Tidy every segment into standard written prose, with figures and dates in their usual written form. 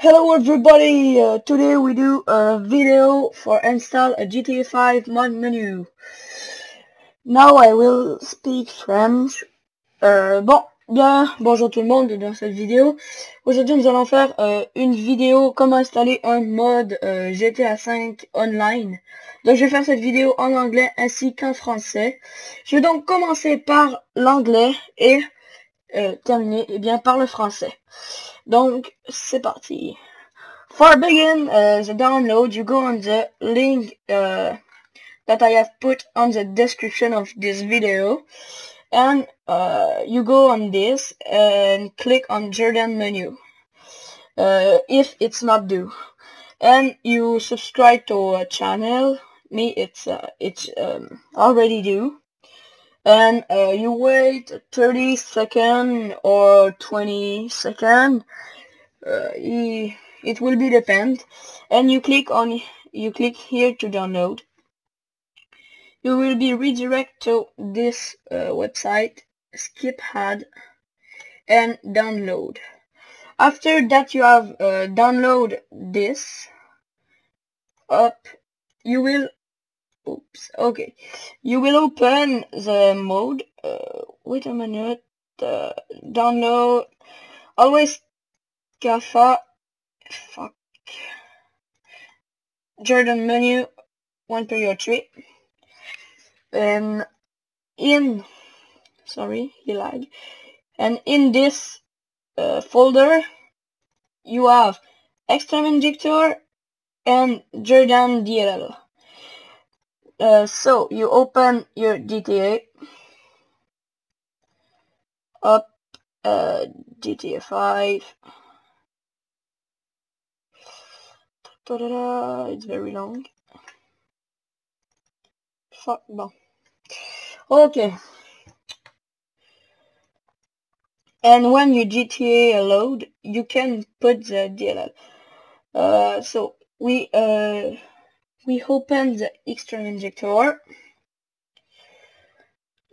Hello everybody, today we do a video for install a GTA 5 mod menu. Now I will speak French. Bonjour tout le monde. Dans cette vidéo, aujourd'hui nous allons faire une vidéo comment installer un mod GTA 5 online. Donc je vais faire cette vidéo en anglais ainsi qu'en français. Je vais donc commencer par l'anglais et terminer par le français. Donc, c'est parti. For begin the download, you go on the link that I have put on the description of this video. And you go on this and click on Jordan menu. If it's not due. And you subscribe to a channel. Me, it's already due. And you wait 30 seconds or 20 seconds. It will be depend. And you click here to download. You will be redirected to this website, skip ad, and download. After that, you have download this up. You will. Oops. Okay, you will open the mode. Wait a minute. Download AlwaysKafa. Fuck. Jordan menu 1.3. And in, sorry, he lied. And in this folder, you have Extreme Injector and Jordan DLL. So you open your GTA up, GTA 5. It's very long. Fuck, bon. Okay. And when your GTA load, you can put the DLL. So we open the Extreme Injector.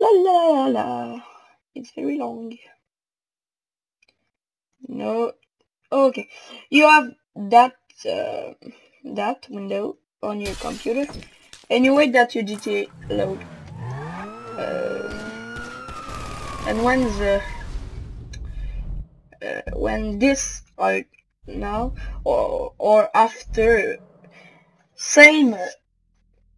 La la la la. It's very long. No. Okay. You have that window on your computer. And you wait that your GTA load. And when the when this or now or after. Same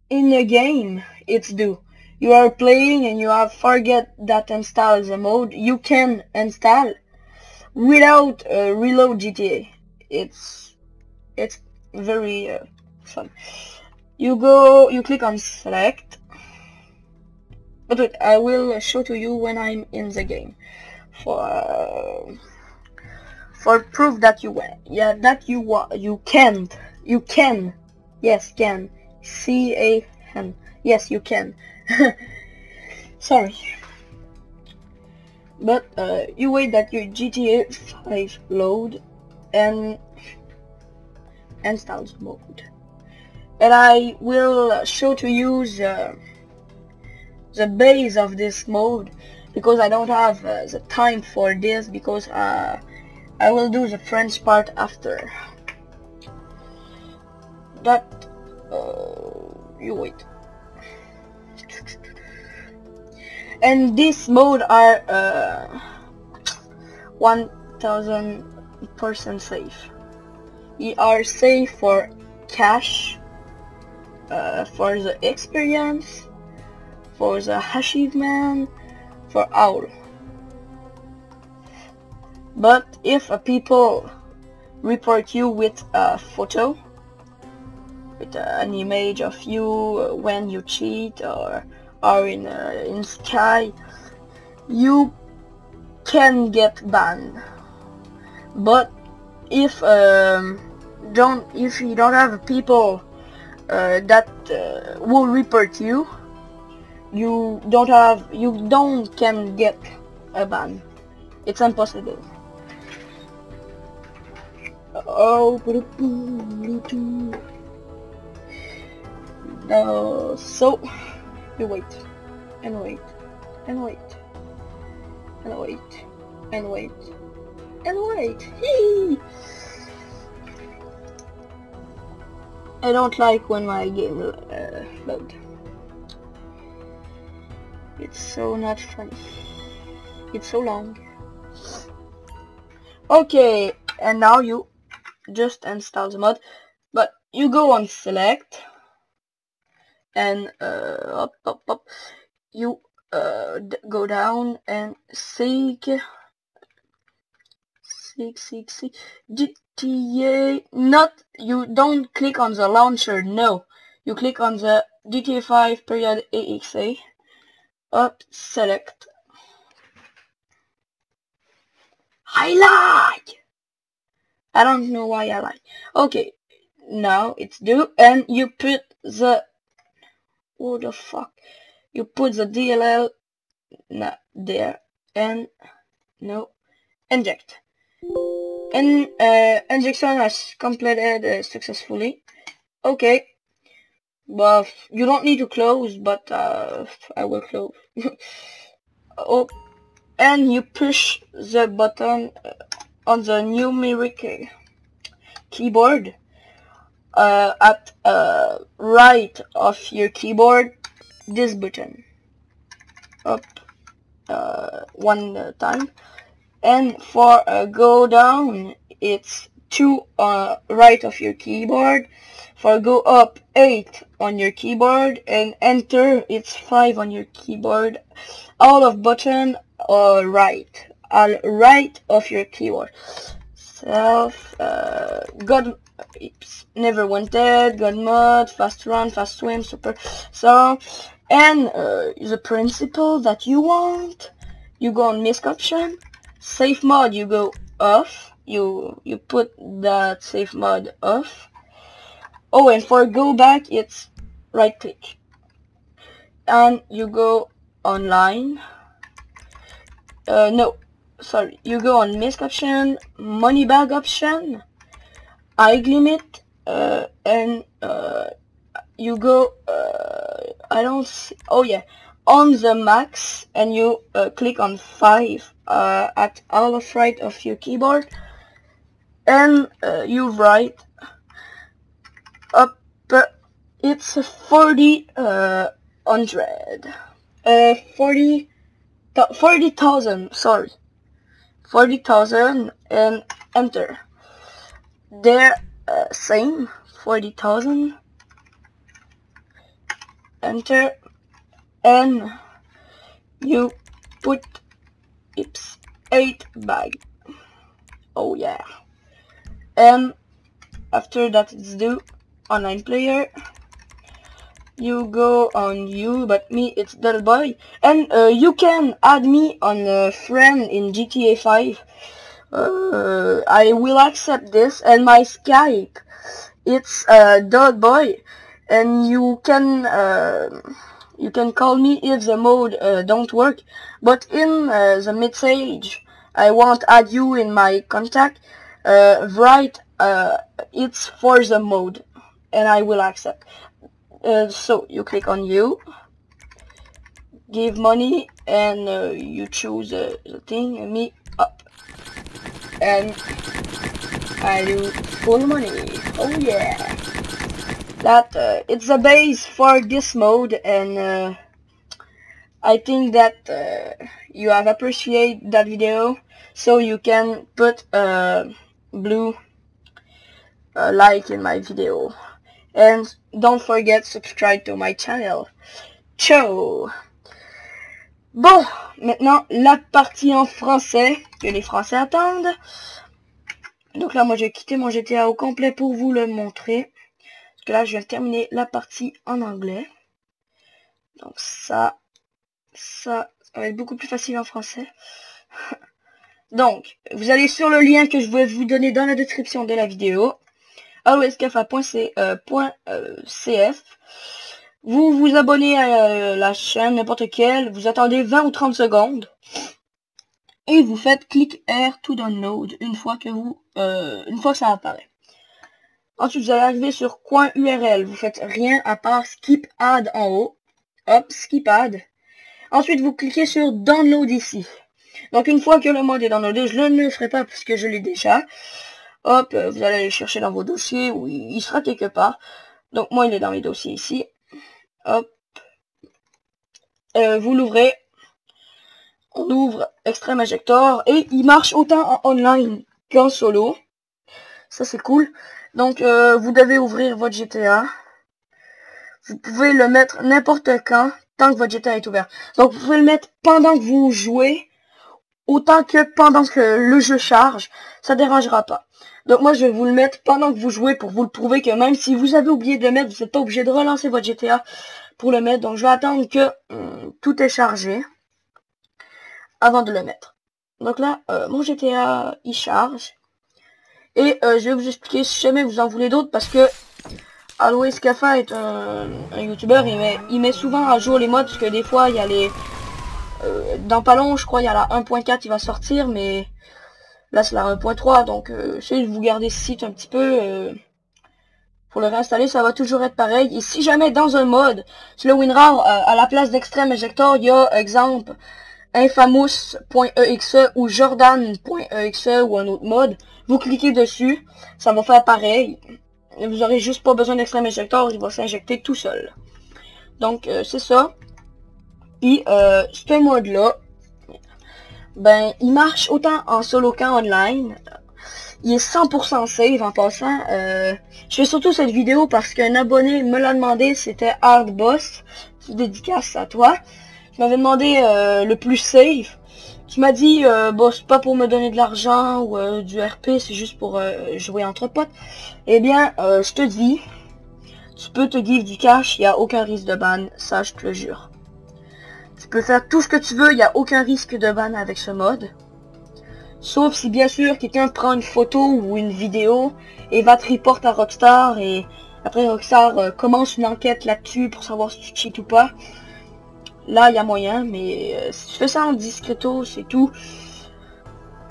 in the game, it's due. You are playing and you have forget that install the mode. You can install without reload GTA. It's very fun. You click on select. But wait, I will show to you when I'm in the game for proof that you win. Yeah, that you can't. You can. Yes, can. C-A-N. Yes, you can. Sorry. But you wait that your GTA 5 load and installs mode. And I will show to you the base of this mode because I don't have the time for this because I will do the French part after. That you wait, and this mode are 1000% safe. You are safe for cash, for the experience, for the achievement, for all. But if a people report you with a photo, with an image of you when you cheat or are in sky, you can get banned. But if you don't have people that will report you, you don't can get a ban. It's impossible. Oh. So you wait and wait and wait and wait and wait and wait. I don't like when my game loads. It's so not funny. It's so long. Okay, and now you just install the mod, but you go on select and you go down and seek GTA. Not, you don't click on the launcher, no, you click on the GTA 5 period exe, up select highlight. I don't know why I like. Okay, now it's due, and you put the, what the fuck, you put the DLL there, and no, inject, and injection has completed successfully. Okay, well, you don't need to close, but I will close. Oh, and you push the button on the numeric keyboard at right of your keyboard, this button up one time, and for go down it's 2 right of your keyboard, for go up 8 on your keyboard, and enter it's 5 on your keyboard, all of button or right on right of your keyboard. Self, God, oops, never wanted, God mod, fast run, fast swim, super. So, and the principle that you want, you go on misconception, safe mod, you go off, you put that safe mod off. Oh, and for go back, it's right click, and you go online. No. Sorry, you go on Mask option, Money Bag option, IG limit, and you go, I don't see, oh yeah, on the max, and you click on 5 at all of right of your keyboard, and you write up, it's 40,000, sorry. 40,000 and enter. They're same, 40,000. Enter, and you put it's 8 bag. Oh yeah. And after that it's due online player. You go on you, but me it's Dolotboy, and you can add me on a friend in GTA 5. I will accept this, and my Skype it's Dolotboy, and you can call me if the mode don't work. But in the message, I won't add you in my contact. Right, it's for the mode, and I will accept. So you click on you, give money, and you choose the thing, and me up, and I do full money. Oh yeah, that it's the base for this mode, and I think that you have appreciated that video, so you can put blue like in my video. And don't forget subscribe to my channel. Ciao. Bon, maintenant la partie en français que les Français attendent. Donc là moi j'ai quitté mon GTA au complet pour vous le montrer. Parce que là je viens de terminer la partie en anglais. Donc ça va être beaucoup plus facile en français. Donc vous allez sur le lien que je vais vous donner dans la description de la vidéo. AlwaysKafa.cf. Vous vous abonnez à la chaîne, n'importe quelle, vous attendez 20 ou 30 secondes et vous faites clic R to download une fois que ça apparaît. Ensuite vous allez arriver sur coin URL, vous faites rien à part skip ad en haut. Hop, skip ad. Ensuite vous cliquez sur download ici. Donc une fois que le mode est downloadé, je ne le ferai pas puisque je l'ai déjà. Hop, vous allez chercher dans vos dossiers, ou il sera quelque part. Donc moi il est dans mes dossiers ici. Hop. Vous l'ouvrez. On ouvre Extreme Injector et il marche autant en online qu'en solo. Ça c'est cool. Donc vous devez ouvrir votre GTA. Vous pouvez le mettre n'importe quand, tant que votre GTA est ouvert. Donc vous pouvez le mettre pendant que vous jouez, autant que pendant que le jeu charge, ça dérangera pas. Donc moi je vais vous le mettre pendant que vous jouez pour vous le prouver que même si vous avez oublié de le mettre, vous n'êtes pas obligé de relancer votre GTA pour le mettre. Donc je vais attendre que tout est chargé avant de le mettre. Donc là, mon GTA il charge. Et je vais vous expliquer si jamais vous en voulez d'autres parce que AlwaysKafa est un youtubeur, il met souvent à jour les modes parce que des fois il y a les... dans pas long je crois il y a la 1.4 qui va sortir, mais là c'est la 1.3, donc si vous gardez ce site un petit peu pour le réinstaller, ça va toujours être pareil. Et si jamais dans un mode, sur le WinRAR, à la place d'Extreme Injector, il y a exemple Infamous.exe ou Jordan.exe ou un autre mode, vous cliquez dessus, ça va faire pareil. Vous aurez juste pas besoin d'Extreme Injector, il va s'injecter tout seul. Donc c'est ça. Puis ce mode là, ben il marche autant en solo qu'en online. Il est 100% save en passant. Je fais surtout cette vidéo parce qu'un abonné me l'a demandé, c'était Hardboss. Petite dédicace à toi. Il m'avait demandé le plus safe. Tu m'as dit, bon, c'est pas pour me donner de l'argent ou du RP, c'est juste pour jouer entre potes. Eh bien, je te dis, tu peux te give du cash, il n'y a aucun risque de ban, ça je te le jure. Tu peux faire tout ce que tu veux, il n'y a aucun risque de ban avec ce mode. Sauf si, bien sûr, quelqu'un prend une photo ou une vidéo et va te report à Rockstar. Et après, Rockstar commence une enquête là-dessus pour savoir si tu cheats ou pas. Là, il y a moyen, mais si tu fais ça en discreto, c'est tout.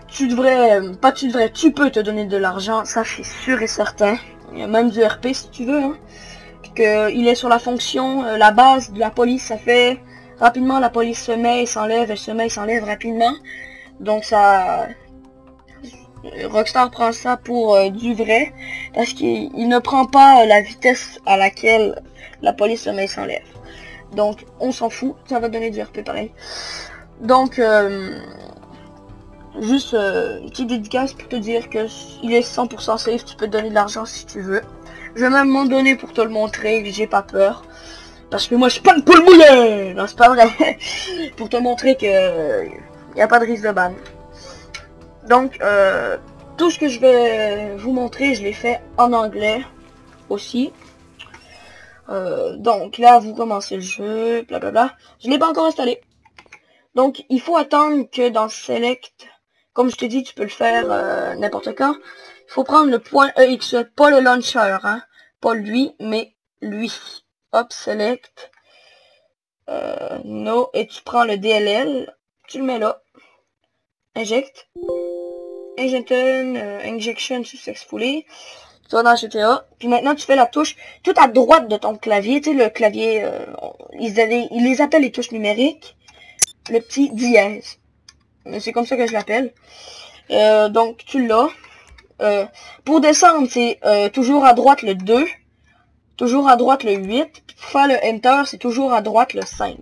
Tu peux te donner de l'argent, ça c'est sûr et certain. Il y a même du RP si tu veux. Hein. Il est sur la fonction, la base de la police, ça fait rapidement, la police se met et s'enlève, elle se met et s'enlève rapidement. Donc ça... Rockstar prend ça pour du vrai, parce qu'il ne prend pas la vitesse à laquelle la police se met et s'enlève. Donc on s'en fout, ça va donner du RP pareil. Donc juste une petite dédicace pour te dire que il est 100% safe, tu peux te donner de l'argent si tu veux. Je vais même m'en donner pour te le montrer, j'ai pas peur. Parce que moi je suis pas une poule mouillée. Non c'est pas vrai. Pour te montrer que y a pas de risque de ban. Donc tout ce que je vais vous montrer, je l'ai fait en anglais aussi. Donc là vous commencez le jeu, blablabla. Je l'ai pas encore installé. Donc il faut attendre que dans Select, comme je te dis, tu peux le faire n'importe quand. Il faut prendre le .exe, pas le launcher, hein. Pas lui, mais lui. Hop, Select. No, et tu prends le DLL, tu le mets là. Inject. Injection successfully. Tu vas dans GTA, puis maintenant tu fais la touche tout à droite de ton clavier, tu sais le clavier, ils les appellent les touches numériques, le petit dièse, c'est comme ça que je l'appelle, donc tu l'as, pour descendre c'est toujours à droite le 2, toujours à droite le 8, puis pour faire le Enter c'est toujours à droite le 5,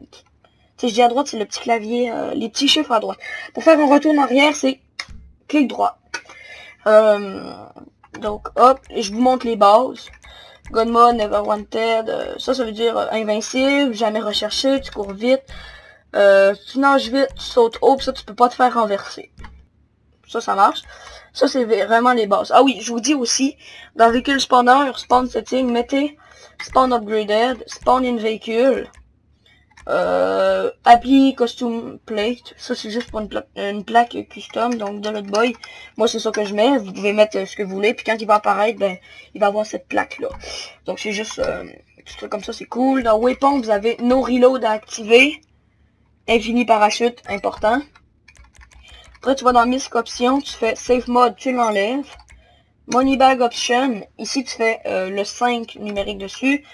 si je dis à droite c'est le petit clavier, les petits chiffres à droite, pour faire un retour en arrière c'est clic droit, donc hop, et je vous montre les bases. Gun mode, never wanted, ça veut dire invincible, jamais recherché, tu cours vite, tu nages vite, tu sautes haut, ça tu peux pas te faire renverser. Ça marche. Ça c'est vraiment les bases. Ah oui, je vous dis aussi, dans véhicule spawner, spawn setting, mettez spawn upgraded, spawn in véhicule, appli costume plate, ça c'est juste pour une plaque custom, donc Dolotboy, moi c'est ça que je mets, vous pouvez mettre ce que vous voulez, puis quand il va apparaître, ben il va avoir cette plaque là, donc c'est juste tout truc comme ça, c'est cool. Dans weapon vous avez no reload à activer, infini parachute, important. Après tu vas dans misc option, tu fais safe mode, tu l'enlèves, money bag option, ici tu fais le 5 numérique dessus,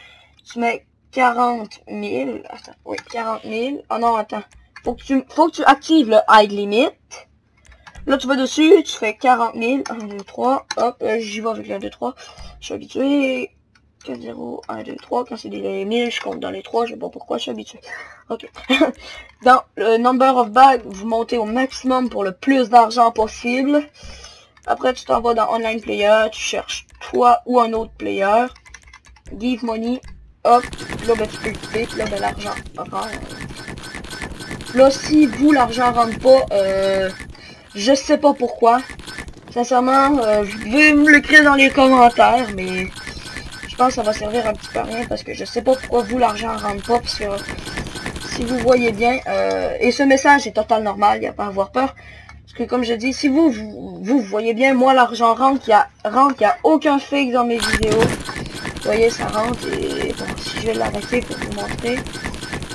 tu mets 40 000, attends, oui, 40 000, oh non, attends, faut que tu actives le hide limit, là tu vas dessus, tu fais 40 000, 1, 2, 3, hop, j'y vais avec le 1, 2, 3, je suis habitué, 15, 0, 1, 2, 3, quand c'est des 1000, je compte dans les 3, je sais pas pourquoi, je suis habitué. Ok. Dans le number of bags, vous montez au maximum pour le plus d'argent possible. Après, tu t'en vas dans online player, tu cherches toi ou un autre player. Give money, hop, là, ben, tu peux couper, là, ben, l'argent rentre. Là, si vous, l'argent rentre pas, je sais pas pourquoi. Sincèrement, vous pouvez me l'écrire dans les commentaires, mais... je pense que ça va servir un petit peu à rien parce que je sais pas pourquoi vous l'argent rentre pas parce que si vous voyez bien et ce message est total normal, il n'y a pas à avoir peur parce que comme je dis, si vous voyez bien, moi l'argent rentre, il n'y a aucun fake dans mes vidéos, vous voyez ça rentre. Et bon, si je vais l'arrêter pour vous montrer,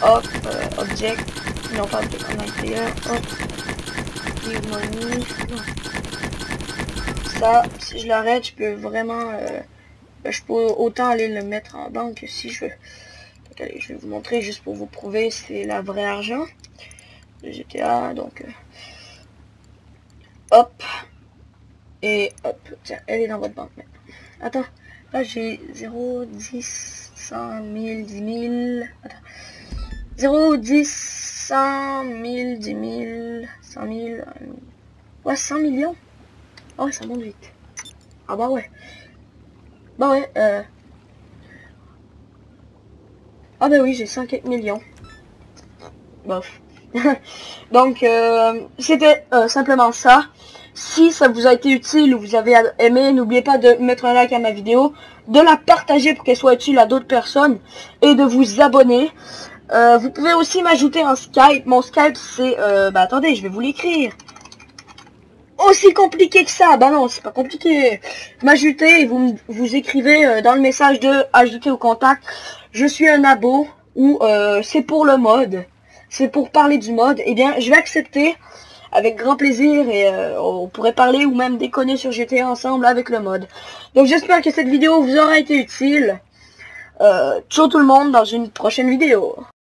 hop, object, non pas object, en intérieur, hop, give money, ça, si je l'arrête, je peux vraiment je peux autant aller le mettre en banque si je veux. Donc, allez, je vais vous montrer juste pour vous prouver c'est la vraie argent de GTA. Donc hop et hop, tiens, elle est dans votre banque maintenant. Attends, là j'ai 0, 10, 100, 1000, 10 000. Attends. 0, 10, 100, 1000, 10 000, 100 000. Ouais, 100 millions. Ah ouais, ça monte vite. Ah bah ouais. Bah ouais, ah bah oui, j'ai 5 millions. Bof. Donc, c'était simplement ça. Si ça vous a été utile ou vous avez aimé, n'oubliez pas de mettre un like à ma vidéo, de la partager pour qu'elle soit utile à d'autres personnes et de vous abonner. Vous pouvez aussi m'ajouter en Skype. Mon Skype, c'est... bah attendez, je vais vous l'écrire. Aussi compliqué que ça, bah non, c'est pas compliqué. M'ajouter, vous écrivez dans le message de ajouter au contact, je suis un abo, ou c'est pour le mode, c'est pour parler du mode, et bien je vais accepter avec grand plaisir et on pourrait parler ou même déconner sur GTA ensemble avec le mode. Donc j'espère que cette vidéo vous aura été utile. Ciao tout le monde, dans une prochaine vidéo.